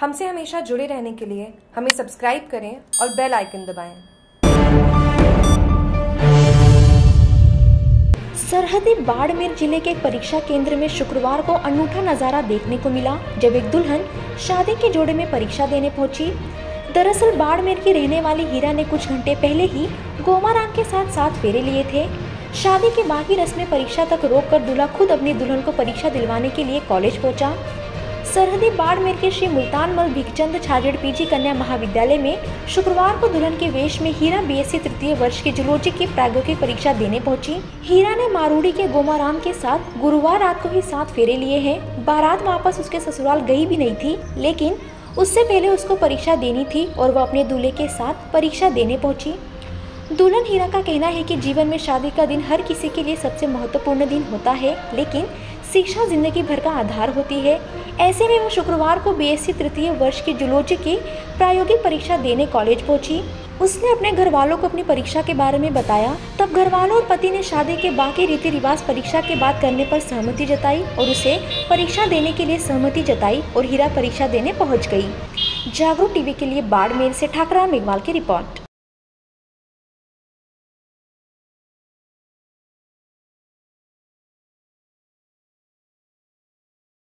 हमसे हमेशा जुड़े रहने के लिए हमें सब्सक्राइब करें और बेल आइकन दबाएं। सरहदी बाड़मेर जिले के एक परीक्षा केंद्र में शुक्रवार को अनूठा नजारा देखने को मिला, जब एक दुल्हन शादी के जोड़े में परीक्षा देने पहुंची। दरअसल बाड़मेर की रहने वाली हीरा ने कुछ घंटे पहले ही गोमाराम के साथ साथ फेरे लिए थे। शादी के बाकी रस्में परीक्षा तक रोककर दूल्हा खुद अपनी दुल्हन को परीक्षा दिलवाने के लिए कॉलेज पहुँचा। सरहदी बाड़मेर के श्री मुल्तान मल भीखचंद छाजेड़ पीजी कन्या महाविद्यालय में शुक्रवार को दुल्हन के वेश में हीरा बीएससी तृतीय वर्ष की जूलोजी की प्रायोगिक परीक्षा देने पहुंची। हीरा ने मारूढ़ी के गोमाराम के साथ गुरुवार रात को ही 7 फेरे लिए हैं। बारात वापस उसके ससुराल गई भी नहीं थी, लेकिन उससे पहले उसको परीक्षा देनी थी और वह अपने दूल्हे के साथ परीक्षा देने पहुँची। दुल्हन हीरा का कहना है कि जीवन में शादी का दिन हर किसी के लिए सबसे महत्वपूर्ण दिन होता है, लेकिन शिक्षा जिंदगी भर का आधार होती है। ऐसे में वो शुक्रवार को बीएससी तृतीय वर्ष की जूलोजी की प्रायोगिक परीक्षा देने कॉलेज पहुंची। उसने अपने घर वालों को अपनी परीक्षा के बारे में बताया, तब घर वालों और पति ने शादी के बाकी रीति रिवाज परीक्षा के बाद करने पर सहमति जताई और उसे परीक्षा देने के लिए सहमति जताई और हीरा परीक्षा देने पहुँच गई। जागरूक टीवी के लिए बाड़मेर से ठाकुर इकमाल की रिपोर्ट।